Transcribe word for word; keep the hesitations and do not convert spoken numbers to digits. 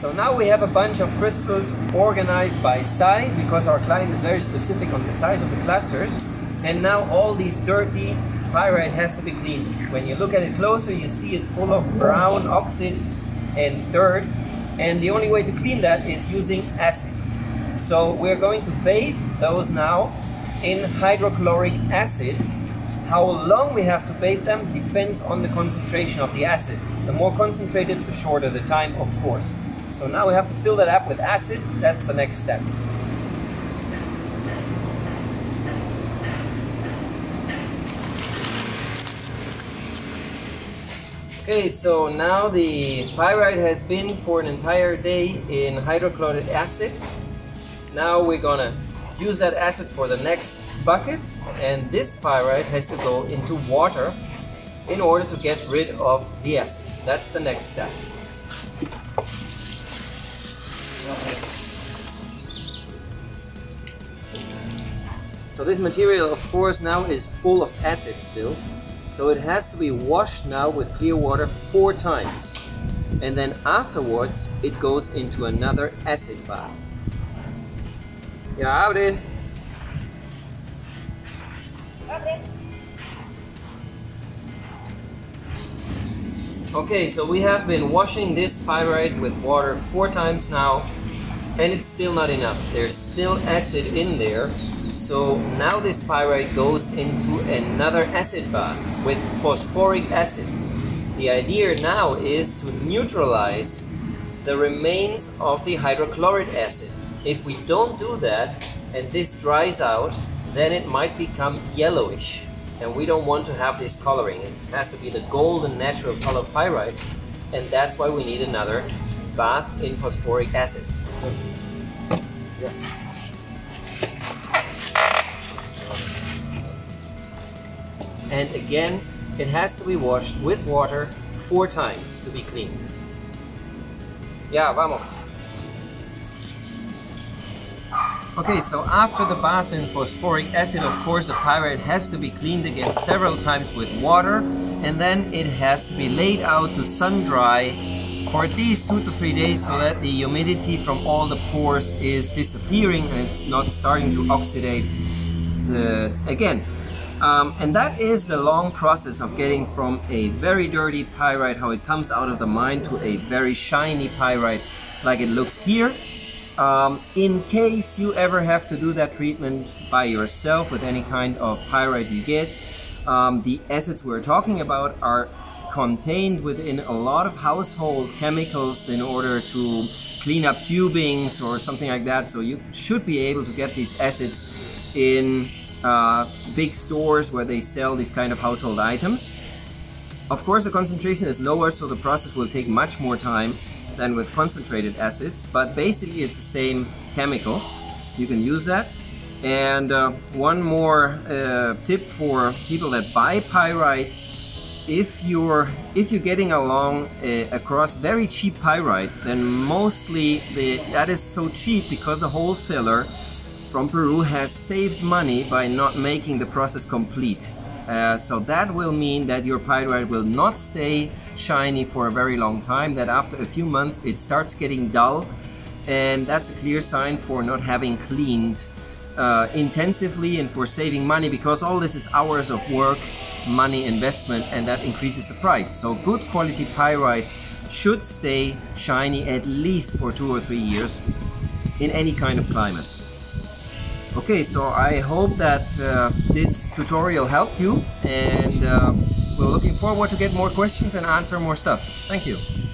So now we have a bunch of crystals organized by size, because our client is very specific on the size of the clusters. And now all these dirty pyrite has to be cleaned. When you look at it closer, you see it's full of brown oxide and dirt. And the only way to clean that is using acid. So we're going to bathe those now in hydrochloric acid. How long we have to bathe them depends on the concentration of the acid. The more concentrated, the shorter the time, of course. So now we have to fill that up with acid. That's the next step. Okay, so now the pyrite has been for an entire day in hydrochloric acid. Now we're gonna use that acid for the next bucket, and this pyrite has to go into water in order to get rid of the acid. That's the next step. So this material, of course, now is full of acid still. So it has to be washed now with clear water four times. And then afterwards, it goes into another acid bath. Yeah, abre. Abre. Okay, so we have been washing this pyrite with water four times now, and it's still not enough. There's still acid in there. So now this pyrite goes into another acid bath with phosphoric acid. The idea now is to neutralize the remains of the hydrochloric acid. If we don't do that and this dries out, then it might become yellowish. And we don't want to have this coloring. It has to be the golden natural color of pyrite. And that's why we need another bath in phosphoric acid. Yeah. And again, it has to be washed with water four times to be clean. Yeah, vamos. Okay, so after the bath in phosphoric acid, of course, the pyrite has to be cleaned again several times with water, and then it has to be laid out to sun dry for at least two to three days so that the humidity from all the pores is disappearing and it's not starting to oxidate the, again. Um, and that is the long process of getting from a very dirty pyrite, how it comes out of the mine, to a very shiny pyrite like it looks here. Um, in case you ever have to do that treatment by yourself with any kind of pyrite you get, um, the acids we're talking about are contained within a lot of household chemicals in order to clean up tubings or something like that. So you should be able to get these acids in Uh, big stores where they sell these kind of household items. Of course, the concentration is lower, so the process will take much more time than with concentrated acids, but basically it's the same chemical. You can use that. And uh, one more uh, tip for people that buy pyrite: if you're if you're getting along uh, across very cheap pyrite, then mostly the, that is so cheap because the wholesaler from Peru has saved money by not making the process complete. Uh, so that will mean that your pyrite will not stay shiny for a very long time, that after a few months it starts getting dull, and that's a clear sign for not having cleaned uh, intensively and for saving money, because all this is hours of work, money, investment, and that increases the price. So good quality pyrite should stay shiny at least for two or three years in any kind of climate. Okay, so I hope that uh, this tutorial helped you, and uh, we're looking forward to get more questions and answer more stuff. Thank you.